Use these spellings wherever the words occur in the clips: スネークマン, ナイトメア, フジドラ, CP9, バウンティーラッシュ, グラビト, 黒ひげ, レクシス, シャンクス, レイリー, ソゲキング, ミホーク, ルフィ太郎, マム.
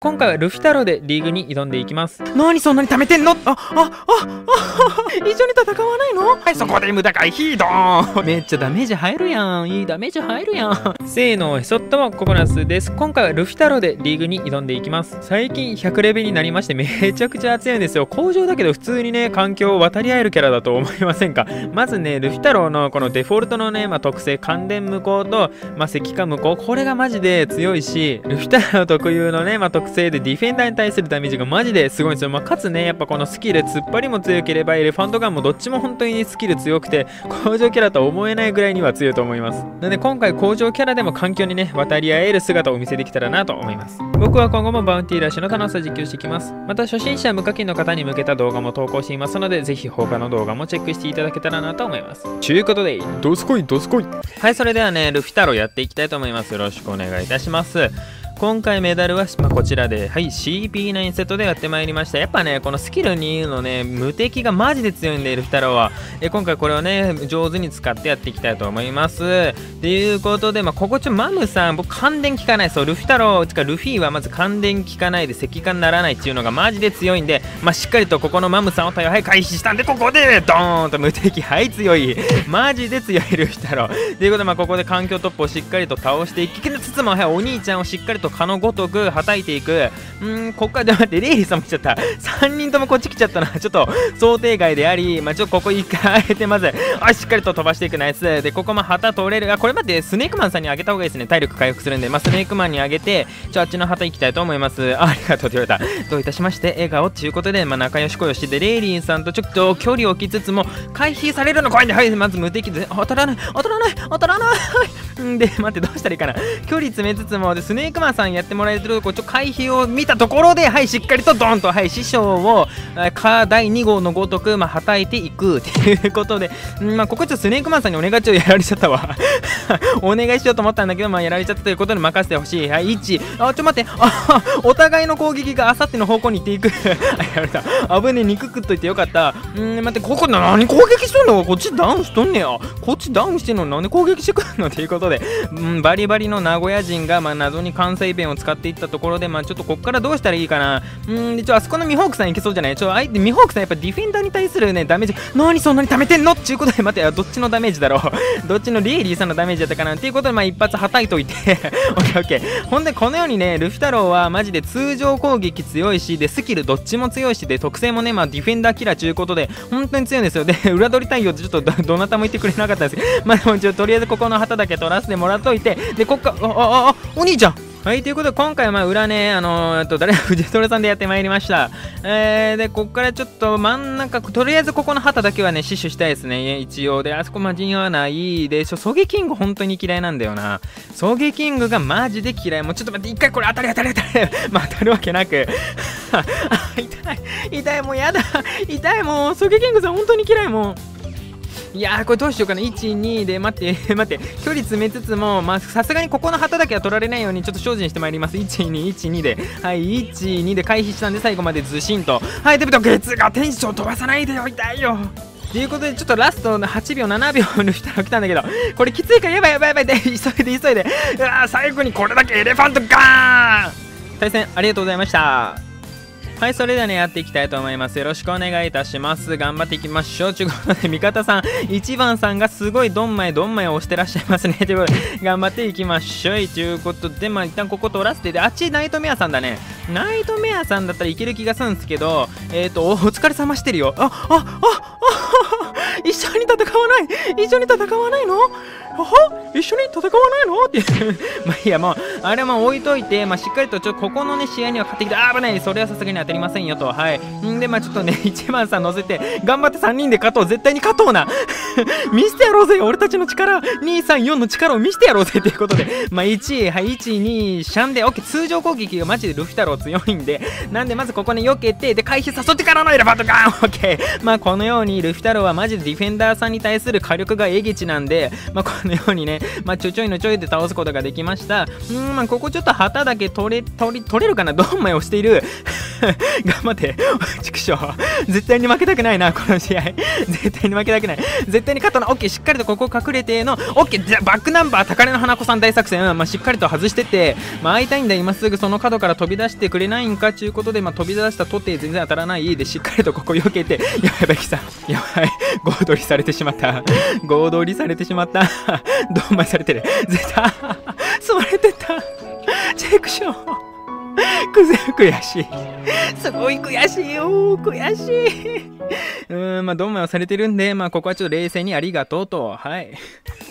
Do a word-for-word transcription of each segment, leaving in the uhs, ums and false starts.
今回はルフィ太郎でリーグに挑んでいきます。なにそんなに貯めてんの。ああああ一緒に戦わないの。はい、そこで無駄回避ドーンめっちゃダメージ入るやん。いいダメージ入るやんせーの、へそっともココナツです。今回はルフィ太郎でリーグに挑んでいきます。最近ひゃくレベルになりまして、めちゃくちゃ強いんですよ。工場だけど普通にね、環境を渡り合えるキャラだと思いませんか。まずね、ルフィ太郎のこのデフォルトのね、まあ、特性感電無効と、まあ、石化無効、これがマジで強いし、ルフィ太郎特有のね、まあ、特性でディフェンダーに対するダメージがマジですごいんですよ。まあ、かつね、やっぱこのスキル突っ張りも強ければエレファントガンもどっちも本当にスキル強くて、工場キャラとは思えないぐらいには強いと思います。なので今回工場キャラでも環境にね、渡り合える姿を見せできたらなと思います。僕は今後もバウンティーラッシュの楽しさを実況していきます。また初心者無課金の方に向けた動画も投稿していますので、ぜひ他の動画もチェックしていただけたらなと思います。ちゅうことでどすこいどすこい。はい、それではね、ルフィ太郎やっていきたいと思います。よろしくお願いいたします。今回メダルは、まあ、こちらで、はい、シーピーナイン セットでやってまいりました。やっぱね、このスキルにのね、無敵がマジで強いんで、ルフィ太郎は。え、今回これをね、上手に使ってやっていきたいと思います。ということで、まあ、ここちょ、マムさん、僕、感電効かない。そう、ルフィ太郎、つか、ルフィはまず感電効かないで、石化にならないっていうのがマジで強いんで、まあ、しっかりとここのマムさんを対応、はい、回避したんで、ここで、ドーンと無敵、はい、強い。マジで強い、ルフィ太郎。ということで、まあ、ここで環境突破をしっかりと倒していきつつも、はい、お兄ちゃんをしっかりとかのごとくはたいていく。うーん、こっからで待って、レイリーさんも来ちゃった。さんにんともこっち来ちゃったのはちょっと想定外であり、まあ、ちょっとここいっかい上げて、まずあしっかりと飛ばしていく。ナイスで、ここも旗取れる。あ、これ待って、スネークマンさんにあげた方がいいですね。体力回復するんで、まあ、スネークマンにあげて、ちょあっちの旗行きたいと思います。 あ, ありがとうって言われた。どういたしまして、笑顔ということで、まあ、仲良し恋をして、レイリーさんとちょっと距離を置きつつも回避されるの怖いんで、はい、まず無敵で当たらない当たらない当たらないんで、待って、どうしたらいいかな。距離詰めつつも、でスネークマンさんやってもらえるとこ、ちょっと回避を見たところで、はい、しっかりとドンと、はい、師匠をかだいに号のごとく、まあ、はたいていくということで、んまあ、ここちょっとスネークマンさんにお願いちょやられちゃったわお願いしようと思ったんだけど、まあ、やられちゃったということに任せてほしい。はい、いち、あ、ちょ待って、あお互いの攻撃があさっての方向に行っていくやられた、危ねえ、肉食っといてよかった。ん待って、ここ何攻撃してんの、こっちダウンしとんねや、こっちダウンしてんのになんで攻撃してくるのということで、んバリバリの名古屋人が、まあ、謎に関西弁を使っていったところで、まあ、ちょっとこっからどうしたらいいかな。うんで、ちょあそこのミホークさんいけそうじゃない。ちょあいミホークさんやっぱディフェンダーに対するね、ダメージ、なにそんなに溜めてんのっていうことで、待って、どっちのダメージだろうどっちのレイリーさんのダメージだったかなっていうことで、まあ、一発はたいといてオッケーオッケー。ほんでこのようにね、ルフィ太郎はマジで通常攻撃強いし、でスキルどっちも強いし、で特性もね、まあ、ディフェンダーキラーということで本当に強いんですよ。で裏取り対応でちょっと ど, どなたも言ってくれなかったですけど、まあ、でもちょとりあえずここの旗だけ取らせてもらっといて、でこっか、あああお兄ちゃん、はい、ということで今回はまあ裏ね、あのー、と誰藤井徹さんでやってまいりました。えー、でここからちょっと真ん中、とりあえずここの旗だけはね死守したいですね、一応。であそこマジに合わないでしょ。ソゲキング本当に嫌いなんだよな。ソゲキングがマジで嫌い。もうちょっと待って、一回これ当たり当たり当たりまあ当たるわけなくあ痛い痛い、もうやだ痛い、もうソゲキングさん本当に嫌い、もういやー、これどうしようかな。いち、にで待って待って、距離詰めつつも、まあさすがにここの旗だけは取られないようにちょっと精進してまいります。いち、に、いち、にで、はい、いち、にで回避したんで、最後までずしんと、はい、でもゲツがテンション飛ばさないでよ、痛いよということで、ちょっとラストのはちびょう、ななびょう抜きたら来たんだけど、これきついから、やばいやばいやばいで、急いで急いで、うわー、最後にこれだけエレファントガーン。対戦ありがとうございました。はい、それではね、やっていきたいと思います。よろしくお願いいたします。頑張っていきましょう。ということで、味方さん、いちばんさんがすごいどんまいどんまいを押してらっしゃいますね。ということで、頑張っていきましょう。ということで、まあ、一旦ここ取らせて、で、あっちナイトメアさんだね。ナイトメアさんだったらいける気がするんですけど、えっと、お疲れ様してるよ。あ、あ、あ、あ、一緒に戦わない一緒に戦わないのは一緒に戦わないのってまあいいや、もう、あれはまあ置いといて、まあしっかりと、ちょっとここのね、試合には勝ってきた。あ、危ない。それはさすがに当たりませんよと。はい。んで、まあちょっとね、いちばんさん乗せて、頑張ってさんにんで勝とう。絶対に勝とうな。見せてやろうぜ。俺たちの力、に、さん、よんの力を見せてやろうぜ。ということで、まあいち、はい、いち、に、シャンで、オッケー。通常攻撃がマジでルフィ太郎強いんで、なんでまずここに避けて、で、回避誘ってからのエレファントガーン。オッケー。まあこのように、ルフィ太郎はマジでディフェンダーさんに対する火力がえげちなんで、まあこのようにね、まあちょちょいのちょいで倒すことができました。うん、まあここちょっと旗だけ取れ、取り、取れるかな。どんまいをしている。頑張って。畜生。絶対に負けたくないな、この試合。絶対に負けたくない。絶対に勝ったな。オッケー、しっかりとここ隠れての、オッケー、じゃバックナンバー、高嶺の花子さん大作戦。まあ、しっかりと外してて、まあ、会いたいんだ、今すぐその角から飛び出してくれないんか、ちゅうことで、まあ、飛び出したとて全然当たらない。で、しっかりとここ避けて、やばい、ベキさん。やばい。ゴードリされてしまった。ゴードリされてしまった。ドンマイされてる。絶対、それてた。チェックショー。くぜ悔しい。すごい悔しいよ。悔しい。うーん、まあ、ドンマイをされてるんで、まあ、ここはちょっと冷静にありがとうと。はい。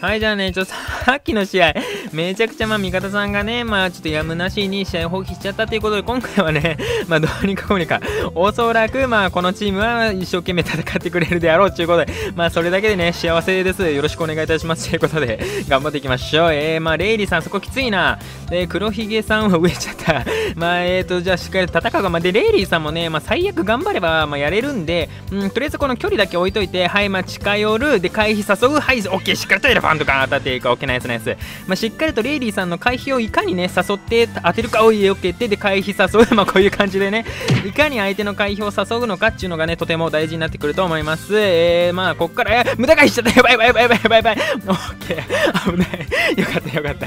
はい、じゃあね、ちょっとさっきの試合、めちゃくちゃまあ味方さんがね、まあちょっとやむなしに試合放棄しちゃったということで、今回はね、まあどうにかこうにか、おそらくまあこのチームは一生懸命戦ってくれるであろうということで、まあそれだけでね、幸せです。よろしくお願いいたします。ということで、頑張っていきましょう。えー、まあレイリーさん、そこきついな。で、黒ひげさんは植えちゃった。まあえーと、じゃあしっかり戦うが、まあで、レイリーさんもね、まあ最悪頑張ればまあやれるんで、うん、とりあえずこの距離だけ置いといて、はい、まあ近寄る、で、回避誘う、はい、オッケー、しっかりとやれば。パンとか当たっていくか、オッケーナイスナイス。まあ、しっかりとレイリーさんの回避をいかにね、誘って当てるかをよけて、で、回避誘う。まあ、こういう感じでね、いかに相手の回避を誘うのかっていうのがね、とても大事になってくると思います。えー、まあ、こっから、無駄返しちゃった。やばいやばいやばいやばいやばいやばい。オッケー。危ない。よかったよかった。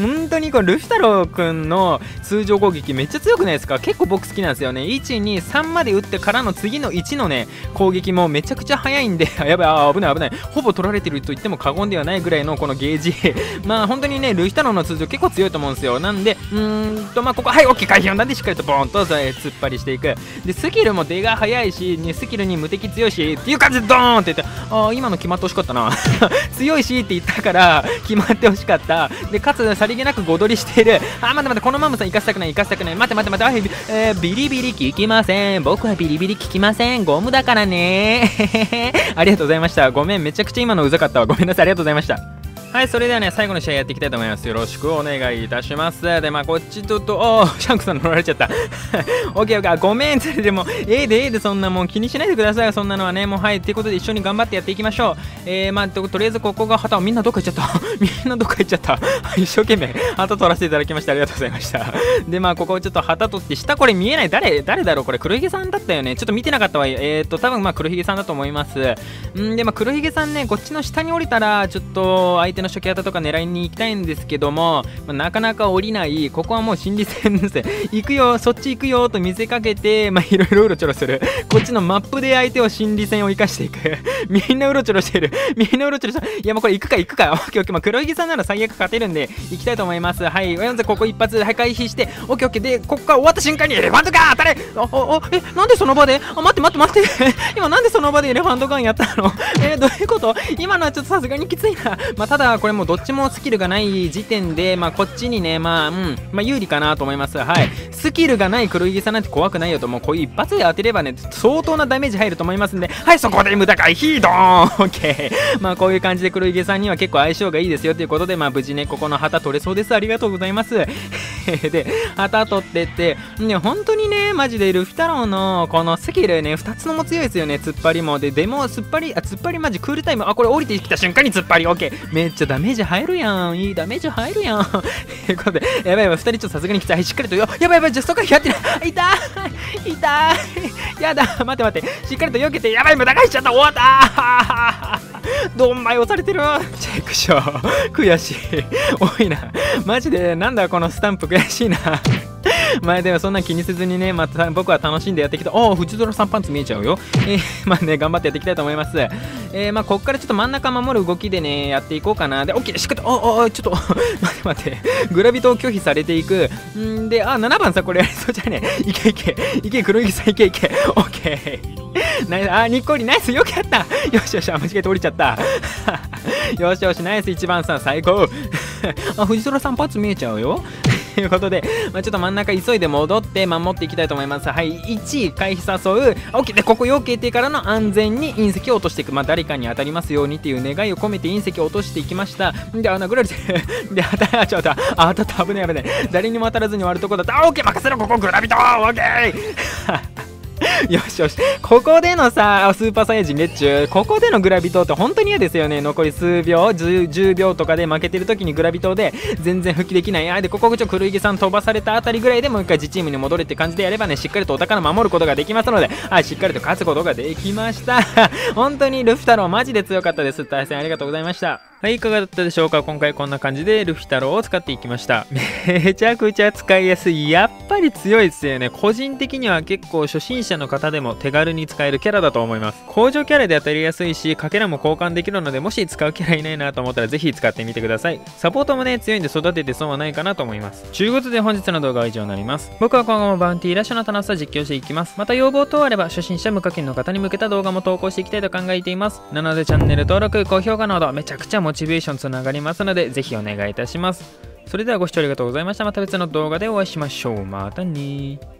本当にこれ、ルフ太郎くんの通常攻撃めっちゃ強くないですか？結構僕好きなんですよね。いち、に、さんまで打ってからの次のいちのね、攻撃もめちゃくちゃ早いんで、やばい、あ、危ない危ない。ほぼ取られてると言っても過言ではないぐらいのこのゲージまあ本当にねルフ太郎の通常結構強いと思うんですよ。なんでうーんとまあここはい OK 回避をなんでしっかりとボーンと突っ張りしていく。でスキルも出が速いし、ね、スキルに無敵強いしっていう感じでドーンって言って、ああ今の決まってほしかったな強いしって言ったから決まってほしかった。でかつさりげなくご取りしている。あー待って待って、このマムさん生かしたくない生かしたくない、待って待って待って、えー、ビリビリ効きません、僕はビリビリ効きません、ゴムだからねありがとうございました。ごめんめちゃくちゃ今のうざかったわ、ごめんなさい、ありがとうございました。はい、それではね最後の試合やっていきたいと思います。よろしくお願いいたします。でまあこっちととおーシャンクさん乗られちゃったオッケーオッケー、ごめんそれでもええでええで、そんなもう気にしないでください、そんなのはねもう。はい、ということで一緒に頑張ってやっていきましょう。えー、まあ と, とりあえずここが旗をみんなどっか行っちゃったみんなどっか行っちゃった一生懸命旗取らせていただきましてありがとうございました。でまあここをちょっと旗取って下これ見えない、誰誰だろう、これ黒ひげさんだったよね、ちょっと見てなかったわ。えーと多分まあ黒ひげさんだと思います。んでまあ黒ひげさんねこっちの下に降りたらちょっと相手の初期型とか狙いに行きたいんですけども、まあ、なかなか降りない。ここはもう心理戦ですね行くよそっち行くよと見せかけて、まあいろいろうろちょろするこっちのマップで相手を心理戦を生かしていくみんなうろちょろしてるみんなうろちょろしてる。いやもうこれ行くか行くか、オッケーオッケー、まあ、黒ひげさんなら最悪勝てるんで行きたいと思います。はい、ここ一発破壊避して、オッケーオッケー、でここから終わった瞬間にエレファントガン当たれ。おおおえなんでその場で、あ待って待って待って今なんでその場でエレファントガンやったのえー、どういうこと、今のはちょっとさすがにきついな。まあただこれもどっちもスキルがない時点で、まあ、こっちにね、まあうんまあ、有利かなと思います。はい、スキルがない黒ひげさんなんて怖くないよと、もうこういう一発で当てればね相当なダメージ入ると思いますんで、はい、そこで無駄回避ドーンオッケーまあこういう感じで黒ひげさんには結構相性がいいですよということで、まあ無事ねここの旗取れそうです、ありがとうございますで旗取ってってね、本当にねマジでルフ太郎のこのスキルねふたつのも強いですよね。突っ張りもででも突っ張りあ突っ張りマジクールタイム、あこれ降りてきた瞬間に突っ張りオッケー、めっちゃダメージ入るやん、いいダメージ入るやんということでやばいやばい、ふたりちょっとさすがに来た、しっかりとよやばいやばい、じゃあそこやってない痛い痛いやだ、待って待ってしっかりと避けて、やばい無駄返しちゃった、終わったドンマイ押されてるチェックショー悔しい多いなマジで、なんだこのスタンプ悔しいなまあでもそんな気にせずにね、また僕は楽しんでやってきた。おお、フチドラさんパンツ見えちゃうよ。えー、まあね、頑張ってやっていきたいと思います。えー、まあこっからちょっと真ん中守る動きでね、やっていこうかな。で、オッケー、しっかりと、おお、ちょっと、待って待って、グラビトを拒否されていく。んで、あ、ななばんさ、これやりそうじゃねえ。いけいけ、いけ、黒いさんいけいけ、オッケー。ナイス、あ、にっこり、ナイス、よくやった。よしよし、あ、間違えて降りちゃった。よしよし、ナイス、いちばんさん、最高。あ、フジドラさんパンツ見えちゃうよ。ということで、まあ、ちょっと真ん中急いで戻って守っていきたいと思います。はい、いち回避誘う OK でここ避けてからの安全に隕石を落としていく、まあ、誰かに当たりますようにっていう願いを込めて隕石を落としていきました。であ殴られてで当たっちゃった、あ当たった危ない危ない、誰にも当たらずに終わるとこだった。 OK 任せろここグラビトー OK よしよし、ここでのさスーパーサイヤ人月中、ここでのグラビトって本当に嫌ですよね。残り数秒 10, じゅうびょうとかで負けてる時にグラビトで全然復帰できない。あでここちょっと狂池さん飛ばされたあたりぐらいでもう一回自チームに戻れって感じでやればね、しっかりとお宝守ることができますので、あしっかりと勝つことができました本当にルフ太郎マジで強かったです。対戦ありがとうございました。はい、いかがだったでしょうか。今回こんな感じでルフ太郎を使っていきました。めちゃくちゃ使いやすい。やっぱり強いですよね。個人的には結構初心者の方でも手軽に使えるキャラだと思います。工場キャラで当たりやすいし、かけらも交換できるので、もし使うキャラいないなと思ったらぜひ使ってみてください。サポートもね強いんで育てて損はないかなと思います。ということで本日の動画は以上になります。僕は今後もバウンティーラッシュの楽しさ実況していきます。また要望等あれば初心者無課金の方に向けた動画も投稿していきたいと考えています。なのでチャンネル登録、高評価などめちゃくちゃモチベーションつながりますので、ぜひお願いいたします。それではご視聴ありがとうございました。また別の動画でお会いしましょう。またねー。